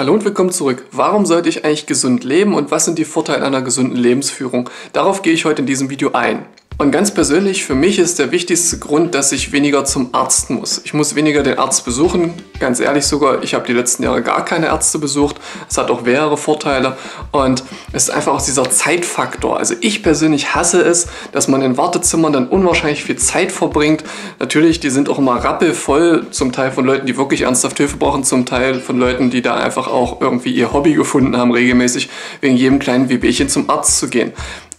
Hallo und willkommen zurück. Warum sollte ich eigentlich gesund leben und was sind die Vorteile einer gesunden Lebensführung? Darauf gehe ich heute in diesem Video ein. Und ganz persönlich, für mich ist der wichtigste Grund, dass ich weniger zum Arzt muss. Ich muss weniger den Arzt besuchen. Ganz ehrlich sogar, ich habe die letzten Jahre gar keine Ärzte besucht. Es hat auch mehrere Vorteile. Und es ist einfach auch dieser Zeitfaktor. Also ich persönlich hasse es, dass man in Wartezimmern dann unwahrscheinlich viel Zeit verbringt. Natürlich, die sind auch immer rappelvoll. Zum Teil von Leuten, die wirklich ernsthaft Hilfe brauchen. Zum Teil von Leuten, die da einfach auch irgendwie ihr Hobby gefunden haben, regelmäßig wegen jedem kleinen Wehwehchen zum Arzt zu gehen.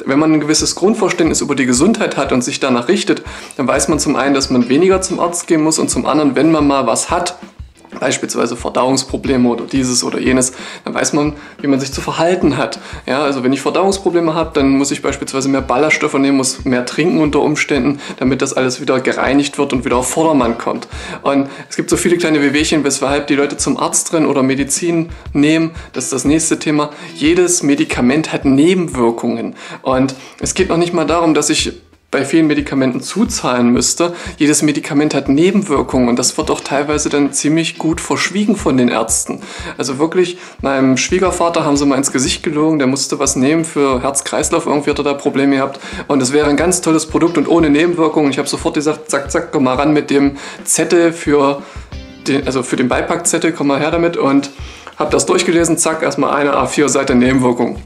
Wenn man ein gewisses Grundverständnis über die Gesundheit hat und sich danach richtet, dann weiß man zum einen, dass man weniger zum Arzt gehen muss und zum anderen, wenn man mal was hat, beispielsweise Verdauungsprobleme oder dieses oder jenes, dann weiß man, wie man sich zu verhalten hat. Ja, also wenn ich Verdauungsprobleme habe, dann muss ich beispielsweise mehr Ballaststoffe nehmen, muss mehr trinken unter Umständen, damit das alles wieder gereinigt wird und wieder auf Vordermann kommt. Und es gibt so viele kleine Wehwehchen, weshalb die Leute zum Arzt rennen oder Medizin nehmen. Das ist das nächste Thema. Jedes Medikament hat Nebenwirkungen. Und es geht noch nicht mal darum, dass ich bei vielen Medikamenten zuzahlen müsste. Jedes Medikament hat Nebenwirkungen und das wird auch teilweise dann ziemlich gut verschwiegen von den Ärzten. Also wirklich, meinem Schwiegervater haben sie mal ins Gesicht gelogen, der musste was nehmen für Herz-Kreislauf, irgendwie hat er da Probleme gehabt und es wäre ein ganz tolles Produkt und ohne Nebenwirkungen. Ich habe sofort gesagt, zack, zack, komm mal ran mit dem Zettel für den Beipackzettel, komm mal her damit und habe das durchgelesen, zack, erstmal eine A4-Seite Nebenwirkung.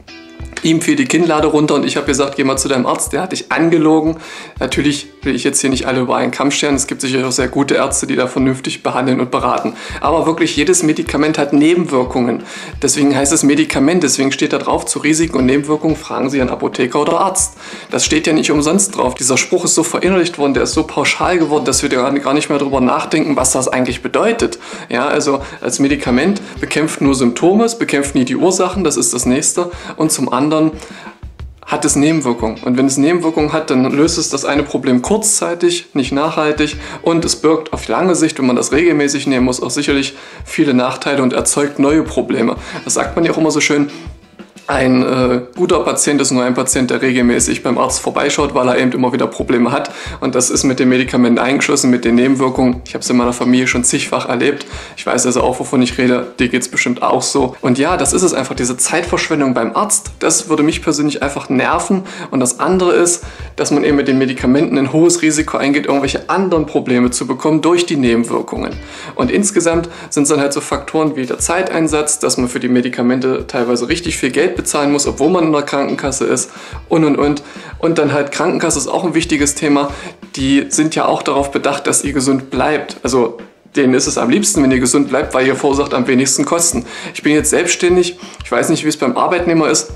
Ihm fiel die Kinnlade runter und ich habe gesagt, geh mal zu deinem Arzt, der hat dich angelogen. Natürlich will ich jetzt hier nicht alle über einen Kamm scheren, es gibt sicher auch sehr gute Ärzte, die da vernünftig behandeln und beraten. Aber wirklich, jedes Medikament hat Nebenwirkungen. Deswegen heißt es Medikament, deswegen steht da drauf, zu Risiken und Nebenwirkungen fragen Sie einen Apotheker oder Arzt. Das steht ja nicht umsonst drauf. Dieser Spruch ist so verinnerlicht worden, der ist so pauschal geworden, dass wir gar nicht mehr darüber nachdenken, was das eigentlich bedeutet. Ja, also als Medikament bekämpft nur Symptome, es bekämpft nie die Ursachen, das ist das Nächste. Und zum anderen hat es Nebenwirkungen. Und wenn es Nebenwirkungen hat, dann löst es das eine Problem kurzzeitig, nicht nachhaltig und es birgt auf lange Sicht, wenn man das regelmäßig nehmen muss, auch sicherlich viele Nachteile und erzeugt neue Probleme. Das sagt man ja auch immer so schön, ein guter Patient ist nur ein Patient, der regelmäßig beim Arzt vorbeischaut, weil er eben immer wieder Probleme hat. Und das ist mit den Medikamenten eingeschlossen, mit den Nebenwirkungen. Ich habe es in meiner Familie schon zigfach erlebt. Ich weiß also auch, wovon ich rede. Dir geht es bestimmt auch so. Und ja, das ist es einfach, diese Zeitverschwendung beim Arzt. Das würde mich persönlich einfach nerven. Und das andere ist, dass man eben mit den Medikamenten ein hohes Risiko eingeht, irgendwelche anderen Probleme zu bekommen durch die Nebenwirkungen. Und insgesamt sind es dann halt so Faktoren wie der Zeiteinsatz, dass man für die Medikamente teilweise richtig viel Geld bezahlen muss, obwohl man in der Krankenkasse ist und. Und dann halt Krankenkasse ist auch ein wichtiges Thema. Die sind ja auch darauf bedacht, dass ihr gesund bleibt. Also denen ist es am liebsten, wenn ihr gesund bleibt, weil ihr verursacht am wenigsten Kosten. Ich bin jetzt selbstständig, ich weiß nicht, wie es beim Arbeitnehmer ist.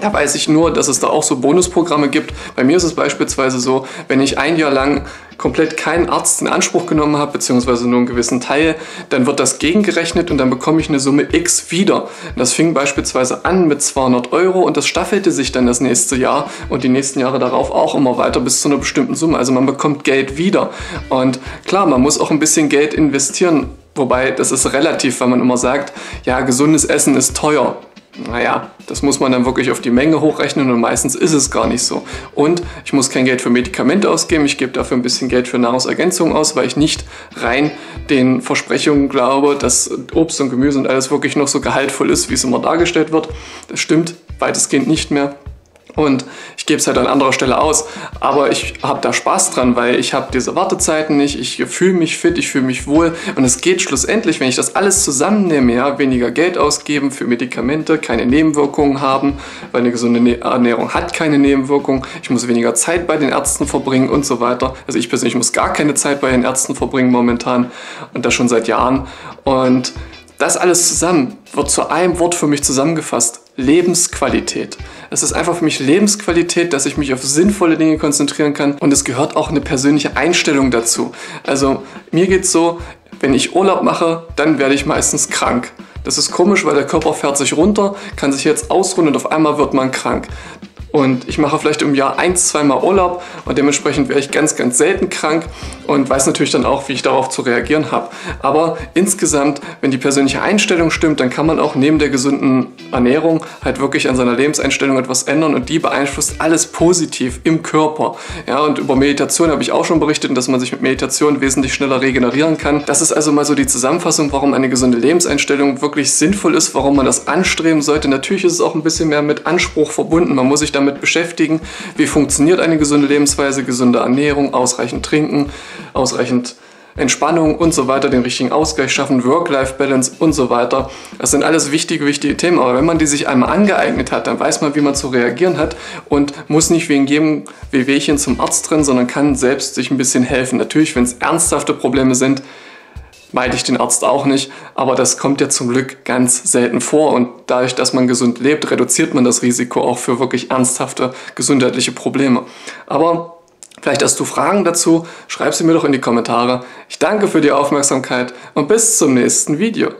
Da weiß ich nur, dass es da auch so Bonusprogramme gibt. Bei mir ist es beispielsweise so, wenn ich ein Jahr lang komplett keinen Arzt in Anspruch genommen habe, beziehungsweise nur einen gewissen Teil, dann wird das gegengerechnet und dann bekomme ich eine Summe X wieder. Das fing beispielsweise an mit 200 € und das staffelte sich dann das nächste Jahr und die nächsten Jahre darauf auch immer weiter bis zu einer bestimmten Summe. Also man bekommt Geld wieder. Und klar, man muss auch ein bisschen Geld investieren. Wobei, das ist relativ, weil man immer sagt, ja, gesundes Essen ist teuer. Naja, das muss man dann wirklich auf die Menge hochrechnen und meistens ist es gar nicht so. Und ich muss kein Geld für Medikamente ausgeben, ich gebe dafür ein bisschen Geld für Nahrungsergänzungen aus, weil ich nicht rein den Versprechungen glaube, dass Obst und Gemüse und alles wirklich noch so gehaltvoll ist, wie es immer dargestellt wird. Das stimmt weitestgehend nicht mehr. Und ich gebe es halt an anderer Stelle aus, aber ich habe da Spaß dran, weil ich habe diese Wartezeiten nicht, ich fühle mich fit, ich fühle mich wohl und es geht schlussendlich, wenn ich das alles zusammennehme, ja, weniger Geld ausgeben für Medikamente, keine Nebenwirkungen haben, weil eine gesunde Ernährung hat keine Nebenwirkungen, ich muss weniger Zeit bei den Ärzten verbringen und so weiter. Also ich persönlich muss gar keine Zeit bei den Ärzten verbringen momentan und das schon seit Jahren und das alles zusammen wird zu einem Wort für mich zusammengefasst. Lebensqualität. Es ist einfach für mich Lebensqualität, dass ich mich auf sinnvolle Dinge konzentrieren kann und es gehört auch eine persönliche Einstellung dazu. Also mir geht es so, wenn ich Urlaub mache, dann werde ich meistens krank. Das ist komisch, weil der Körper fährt sich runter, kann sich jetzt ausruhen und auf einmal wird man krank. und ich mache vielleicht im Jahr ein-, zweimal Urlaub und dementsprechend wäre ich ganz, ganz selten krank und weiß natürlich dann auch, wie ich darauf zu reagieren habe. Aber insgesamt, wenn die persönliche Einstellung stimmt, dann kann man auch neben der gesunden Ernährung halt wirklich an seiner Lebenseinstellung etwas ändern und die beeinflusst alles positiv im Körper. Ja, und über Meditation habe ich auch schon berichtet, dass man sich mit Meditation wesentlich schneller regenerieren kann. Das ist also mal so die Zusammenfassung, warum eine gesunde Lebenseinstellung wirklich sinnvoll ist, warum man das anstreben sollte. Natürlich ist es auch ein bisschen mehr mit Anspruch verbunden. Man muss sich damit beschäftigen, wie funktioniert eine gesunde Lebensweise, gesunde Ernährung, ausreichend trinken, ausreichend Entspannung und so weiter, den richtigen Ausgleich schaffen, Work-Life-Balance und so weiter. Das sind alles wichtige, wichtige Themen, aber wenn man die sich einmal angeeignet hat, dann weiß man, wie man zu reagieren hat und muss nicht wegen jedem Wehwehchen zum Arzt rennen, sondern kann selbst sich ein bisschen helfen. Natürlich, wenn es ernsthafte Probleme sind, meide ich den Arzt auch nicht, aber das kommt ja zum Glück ganz selten vor und dadurch, dass man gesund lebt, reduziert man das Risiko auch für wirklich ernsthafte gesundheitliche Probleme. Aber vielleicht hast du Fragen dazu, schreib sie mir doch in die Kommentare. Ich danke für die Aufmerksamkeit und bis zum nächsten Video.